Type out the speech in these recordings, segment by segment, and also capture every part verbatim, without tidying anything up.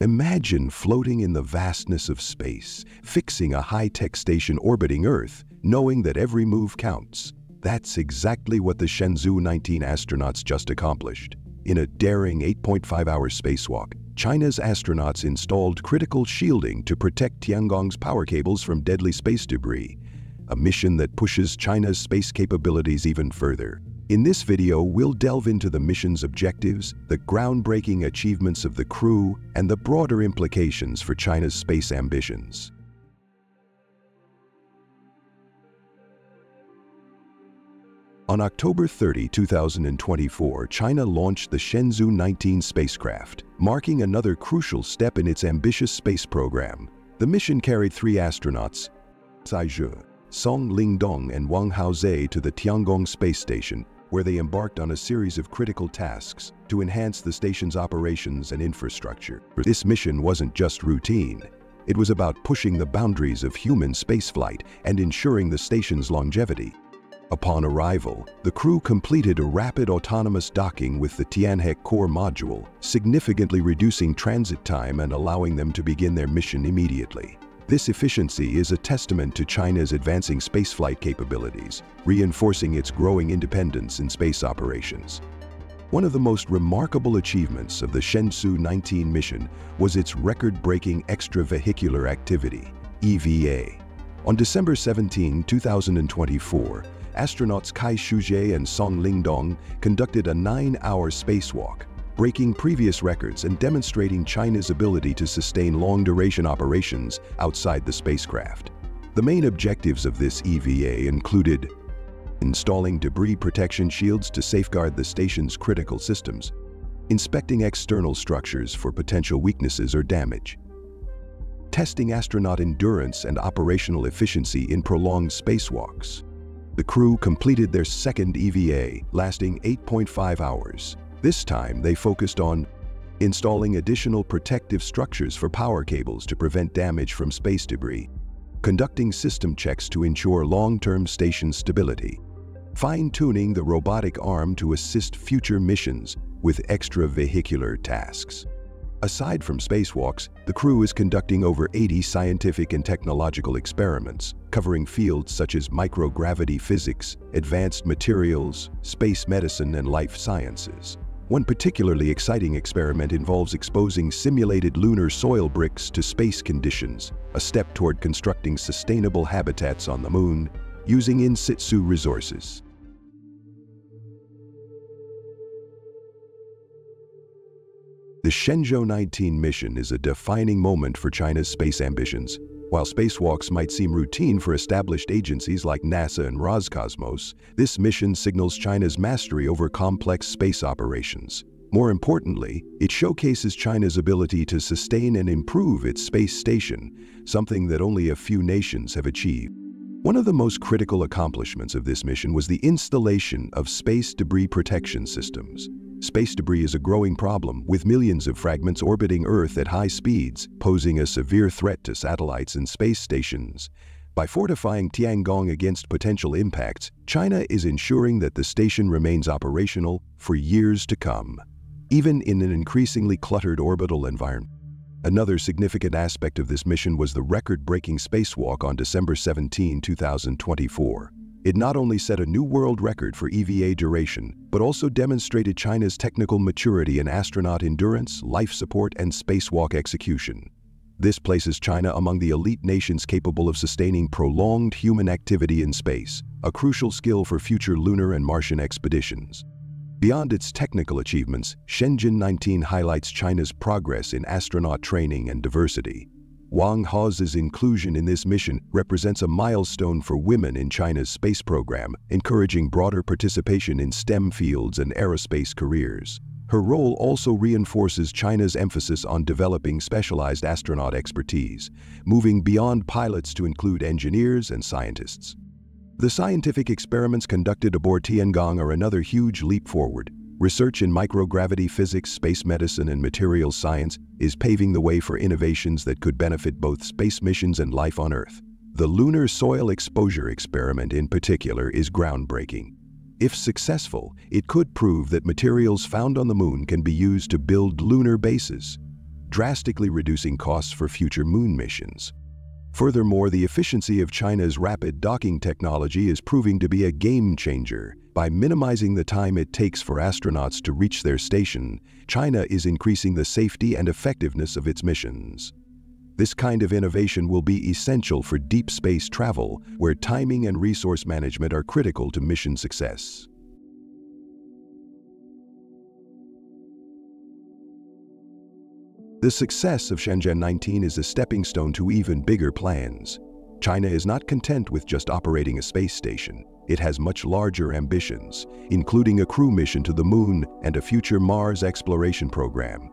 Imagine floating in the vastness of space, fixing a high-tech station orbiting Earth, knowing that every move counts. That's exactly what the Shenzhou nineteen astronauts just accomplished. In a daring eight point five hour spacewalk, China's astronauts installed critical shielding to protect Tiangong's power cables from deadly space debris, a mission that pushes China's space capabilities even further. In this video, we'll delve into the mission's objectives, the groundbreaking achievements of the crew, and the broader implications for China's space ambitions. On October thirtieth two thousand twenty-four, China launched the Shenzhou nineteen spacecraft, marking another crucial step in its ambitious space program. The mission carried three astronauts, Cai Xuzhe, Song Lingdong, and Wang Haoze, to the Tiangong space station, where they embarked on a series of critical tasks to enhance the station's operations and infrastructure. This mission wasn't just routine. It was about pushing the boundaries of human spaceflight and ensuring the station's longevity. Upon arrival, the crew completed a rapid autonomous docking with the Tianhe core module, significantly reducing transit time and allowing them to begin their mission immediately. This efficiency is a testament to China's advancing spaceflight capabilities, reinforcing its growing independence in space operations. One of the most remarkable achievements of the Shenzhou nineteen mission was its record-breaking extravehicular activity, E V A. On December seventeenth two thousand twenty-four, astronauts Cai Xuzhe and Song Lingdong conducted a nine hour spacewalk, breaking previous records and demonstrating China's ability to sustain long-duration operations outside the spacecraft. The main objectives of this E V A included installing debris protection shields to safeguard the station's critical systems, inspecting external structures for potential weaknesses or damage, testing astronaut endurance and operational efficiency in prolonged spacewalks. The crew completed their second E V A, lasting eight point five hours. This time, they focused on installing additional protective structures for power cables to prevent damage from space debris, conducting system checks to ensure long-term station stability, fine-tuning the robotic arm to assist future missions with extravehicular tasks. Aside from spacewalks, the crew is conducting over eighty scientific and technological experiments, covering fields such as microgravity physics, advanced materials, space medicine, and life sciences. One particularly exciting experiment involves exposing simulated lunar soil bricks to space conditions, a step toward constructing sustainable habitats on the Moon using in-situ resources. The Shenzhou nineteen mission is a defining moment for China's space ambitions. While spacewalks might seem routine for established agencies like NASA and Roscosmos, this mission signals China's mastery over complex space operations. More importantly, it showcases China's ability to sustain and improve its space station, something that only a few nations have achieved. One of the most critical accomplishments of this mission was the installation of space debris protection systems. Space debris is a growing problem, with millions of fragments orbiting Earth at high speeds, posing a severe threat to satellites and space stations. By fortifying Tiangong against potential impacts, China is ensuring that the station remains operational for years to come, even in an increasingly cluttered orbital environment. Another significant aspect of this mission was the record-breaking spacewalk on December seventeenth two thousand twenty-four. It not only set a new world record for E V A duration, but also demonstrated China's technical maturity in astronaut endurance, life support, and spacewalk execution. This places China among the elite nations capable of sustaining prolonged human activity in space, a crucial skill for future lunar and Martian expeditions. Beyond its technical achievements, Shenzhou nineteen highlights China's progress in astronaut training and diversity. Wang Haoze's inclusion in this mission represents a milestone for women in China's space program, encouraging broader participation in STEM fields and aerospace careers. Her role also reinforces China's emphasis on developing specialized astronaut expertise, moving beyond pilots to include engineers and scientists. The scientific experiments conducted aboard Tiangong are another huge leap forward. Research in microgravity physics, space medicine, and materials science is paving the way for innovations that could benefit both space missions and life on Earth. The lunar soil exposure experiment in particular is groundbreaking. If successful, it could prove that materials found on the Moon can be used to build lunar bases, drastically reducing costs for future moon missions. Furthermore, the efficiency of China's rapid docking technology is proving to be a game changer. By minimizing the time it takes for astronauts to reach their station, China is increasing the safety and effectiveness of its missions. This kind of innovation will be essential for deep space travel, where timing and resource management are critical to mission success. The success of Shenzhen nineteen is a stepping stone to even bigger plans. China is not content with just operating a space station. It has much larger ambitions, including a crew mission to the moon and a future Mars exploration program.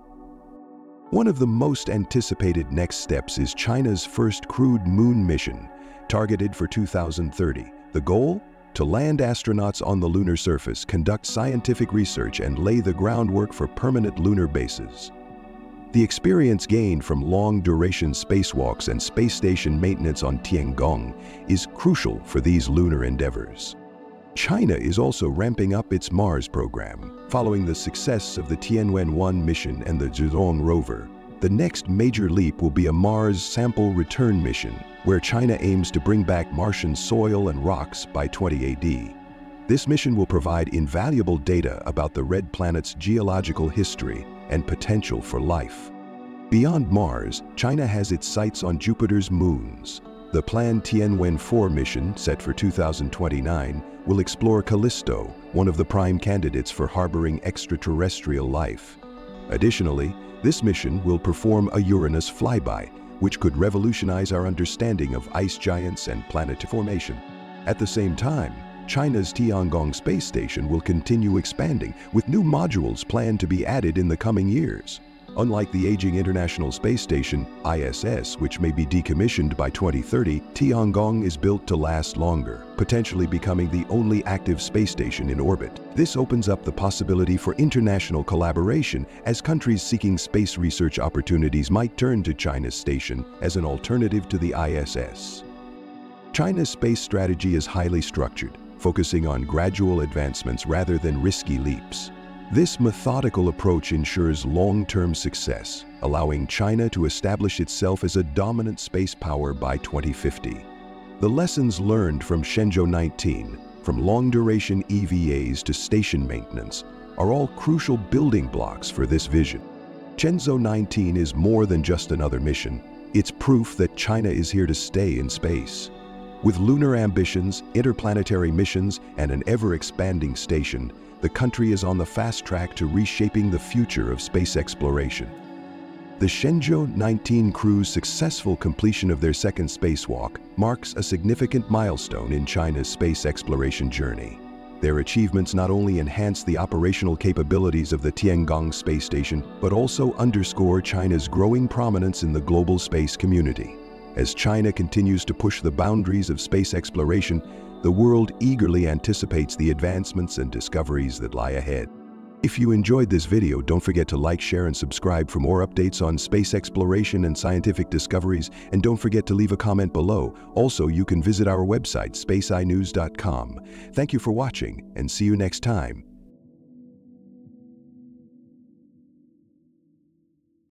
One of the most anticipated next steps is China's first crewed moon mission, targeted for two thousand thirty. The goal? To land astronauts on the lunar surface, conduct scientific research, and lay the groundwork for permanent lunar bases. The experience gained from long-duration spacewalks and space station maintenance on Tiangong is crucial for these lunar endeavors. China is also ramping up its Mars program. Following the success of the Tianwen one mission and the Zhurong rover, the next major leap will be a Mars sample return mission, where China aims to bring back Martian soil and rocks by twenty A D. This mission will provide invaluable data about the Red Planet's geological history and potential for life. Beyond Mars, China has its sights on Jupiter's moons. The planned Tianwen four mission, set for two thousand twenty-nine, will explore Callisto, one of the prime candidates for harboring extraterrestrial life. Additionally, this mission will perform a Uranus flyby, which could revolutionize our understanding of ice giants and planetary formation. At the same time, China's Tiangong space station will continue expanding, with new modules planned to be added in the coming years. Unlike the aging International Space Station, I S S, which may be decommissioned by twenty thirty, Tiangong is built to last longer, potentially becoming the only active space station in orbit. This opens up the possibility for international collaboration, as countries seeking space research opportunities might turn to China's station as an alternative to the I S S. China's space strategy is highly structured, focusing on gradual advancements rather than risky leaps. This methodical approach ensures long-term success, allowing China to establish itself as a dominant space power by twenty fifty. The lessons learned from Shenzhou nineteen, from long-duration E V As to station maintenance, are all crucial building blocks for this vision. Shenzhou nineteen is more than just another mission. It's proof that China is here to stay in space. With lunar ambitions, interplanetary missions, and an ever-expanding station, the country is on the fast track to reshaping the future of space exploration. The Shenzhou nineteen crew's successful completion of their second spacewalk marks a significant milestone in China's space exploration journey. Their achievements not only enhance the operational capabilities of the Tiangong space station, but also underscore China's growing prominence in the global space community. As China continues to push the boundaries of space exploration, the world eagerly anticipates the advancements and discoveries that lie ahead. If you enjoyed this video, don't forget to like, share, and subscribe for more updates on space exploration and scientific discoveries, and don't forget to leave a comment below. Also, you can visit our website, space i news dot com. Thank you for watching, and see you next time.